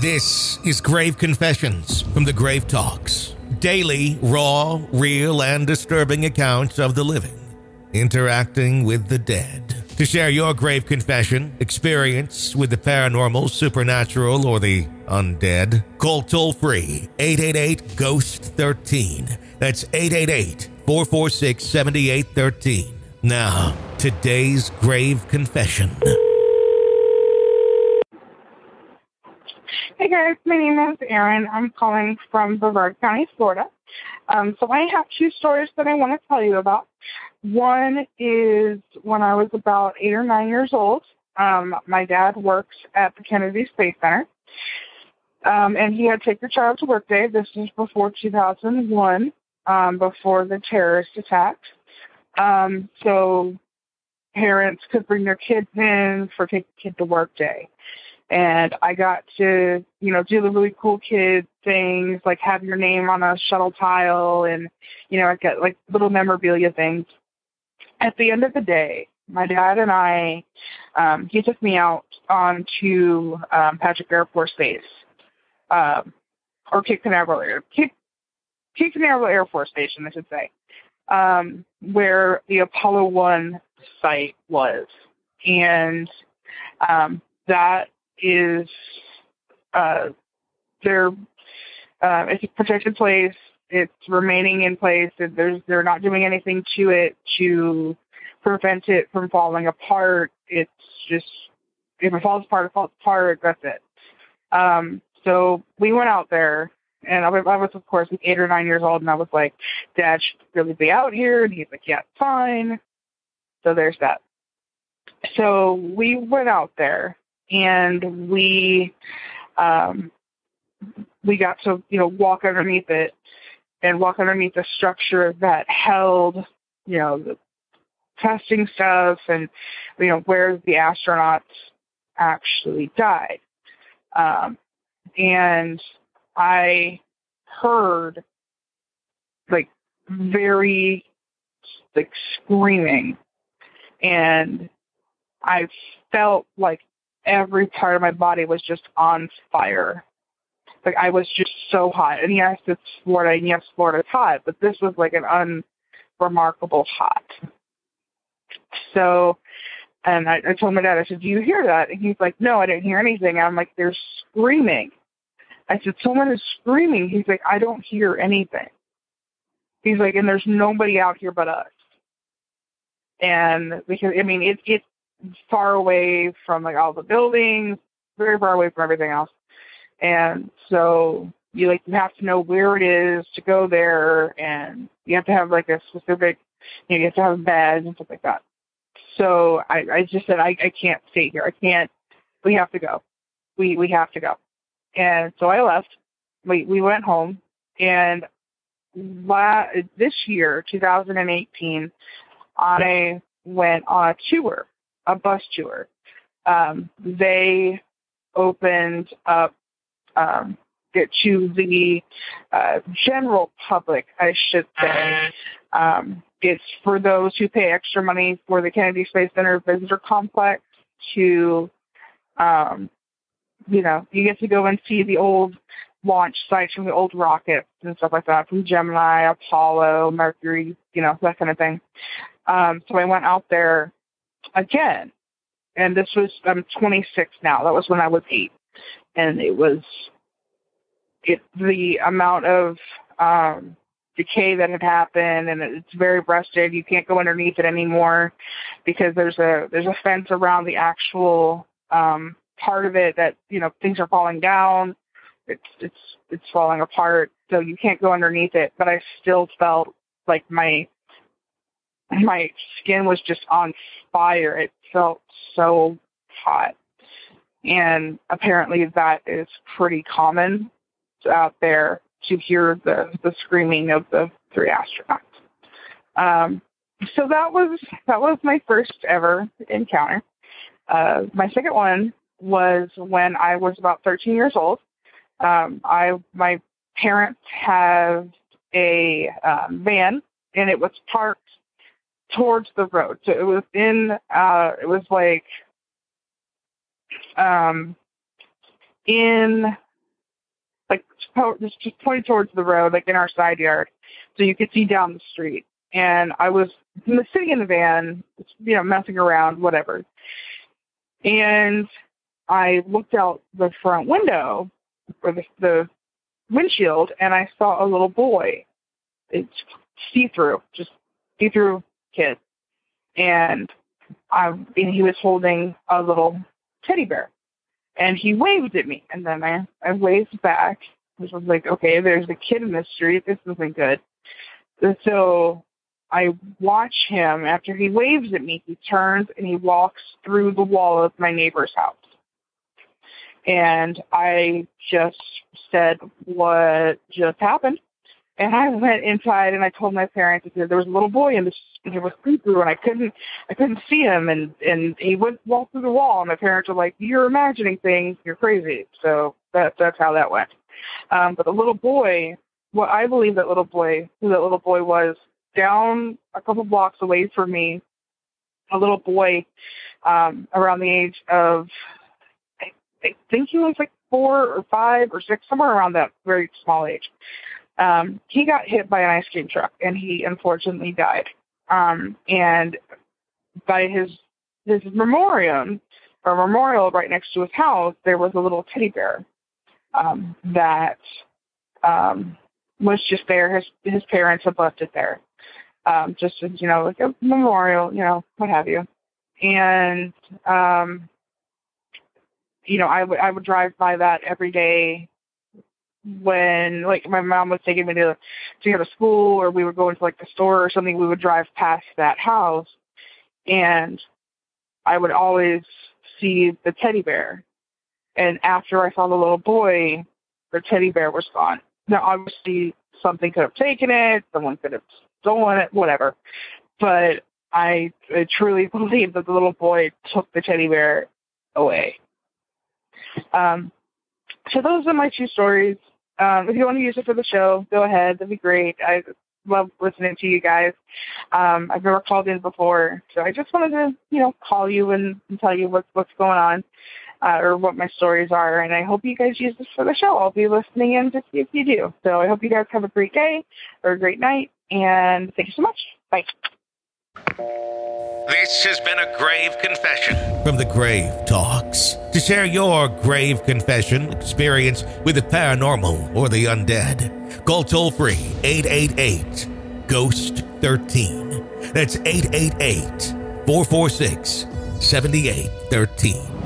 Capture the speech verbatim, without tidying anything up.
This is Grave Confessions from The Grave Talks. Daily, raw, real, and disturbing accounts of the living, interacting with the dead. To share your grave confession, experience with the paranormal, supernatural, or the undead, call toll-free eight eight eight, ghost, one three. That's eight eight eight, four four six, seven eight one three. Now, today's grave confession. Hey guys, my name is Erin. I'm calling from Brevard County, Florida. Um, so I have two stories that I want to tell you about. One is when I was about eight or nine years old. Um, my dad works at the Kennedy Space Center, um, and he had Take Your Child to Work Day. This was before two thousand one, um, before the terrorist attack. Um, so parents could bring their kids in for Take Your Kid to Work Day. And I got to, you know, do the really cool kid things, like have your name on a shuttle tile and, you know, I got like little memorabilia things. At the end of the day, my dad and I, um, he took me out onto um, Patrick Air Force Base, um, or Cape Canaveral Air, Cape, Cape Canaveral Air Force Station, I should say, um, where the Apollo One site was. And um, that is uh, they're uh, it's a protected place. It's remaining in place. There's they're not doing anything to it to prevent it from falling apart. It's just if it falls apart, it falls apart. That's it. Um, so we went out there, and I was, I was of course eight or nine years old, and I was like, "Dad should really be out here," and he's like, "Yeah, it's fine." So there's that. So we went out there. And we, um, we got to, you know, walk underneath it and walk underneath the structure that held, you know, the testing stuff and, you know, where the astronauts actually died. Um, and I heard like very like screaming, and I felt like every part of my body was just on fire. Like I was just so hot. And yes, it's Florida, and yes, Florida's hot, but this was like an unremarkable hot. So, and I, I told my dad, I said, "Do you hear that?" And he's like, "No, I didn't hear anything." And I'm like, "They're screaming." I said, "Someone is screaming." He's like, "I don't hear anything." He's like, "And there's nobody out here but us." And because I mean, it it. far away from like all the buildings, very far away from everything else. And so you like you have to know where it is to go there, and you have to have like a specific, you know, you have to have a badge and stuff like that. So I, I just said, I, I can't stay here. I can't, we have to go. We we have to go. And so I left. We we went home, and la this year, two thousand eighteen, I went on a tour. A bus tour. Um, they opened up um, it to the uh, general public, I should say. Um, it's for those who pay extra money for the Kennedy Space Center Visitor Complex to, um, you know, you get to go and see the old launch sites from the old rockets and stuff like that, from Gemini, Apollo, Mercury, you know, that kind of thing. Um, so I went out there again, and this was, I'm twenty-six now. That was when I was eight, and it was it the amount of um, decay that had happened, and it's very rusted. You can't go underneath it anymore because there's a there's a fence around the actual um, part of it that, you know, things are falling down. It's it's it's falling apart, so you can't go underneath it. But I still felt like my My skin was just on fire. It felt so hot. And apparently that is pretty common out there to hear the, the screaming of the three astronauts. Um, so that was, that was my first ever encounter. Uh, my second one was when I was about thirteen years old. Um, I, my parents have a um, van, and it was parked towards the road. So it was in, uh, it was like, um, in like just pointed towards the road, like in our side yard, so you could see down the street. And I was sitting in the van, you know, messing around, whatever. And I looked out the front window or the, the windshield, and I saw a little boy. It's see-through, just see-through kid. And, I, and he was holding a little teddy bear. And he waved at me. And then I, I waved back, which was like, okay, there's a kid in this street. This isn't good. And so I watch him. After he waves at me, he turns and he walks through the wall of my neighbor's house. And I just said, what just happened? And I went inside and I told my parents, I said, there was a little boy in the street, he was see-through, and I couldn't, I couldn't see him. And, and he went, walked through the wall, and my parents were like, you're imagining things. You're crazy. So that, that's how that went. Um, but the little boy, what I believe that little boy, who that little boy was, down a couple blocks away from me, a little boy um, around the age of, I, I think he was like four or five or six, somewhere around that very small age. Um, he got hit by an ice cream truck, and he unfortunately died. Um, and by his his memoriam, or memorial right next to his house, there was a little teddy bear um, that um, was just there. His his parents had left it there, um, just as, you know, like a memorial, you know, what have you. And um, you know, I would I would drive by that every day. When, like, my mom was taking me to to go to school, or we were going to, like, the store or something, we would drive past that house, and I would always see the teddy bear. And after I saw the little boy, the teddy bear was gone. Now, obviously, something could have taken it, someone could have stolen it, whatever. But I, I truly believe that the little boy took the teddy bear away. Um, so those are my two stories. Um, if you want to use it for the show, go ahead. That'd be great. I love listening to you guys. Um, I've never called in before, so I just wanted to, you know, call you and, and tell you what's what's going on, uh, or what my stories are. And I hope you guys use this for the show. I'll be listening in to see if you do. So I hope you guys have a great day or a great night. And thank you so much. Bye. This has been a Grave Confession from The Grave Talks. To share your grave confession experience with the paranormal or the undead, call toll-free eight eight eight, ghost one three. That's eight eight eight, four four six, seven eight one three.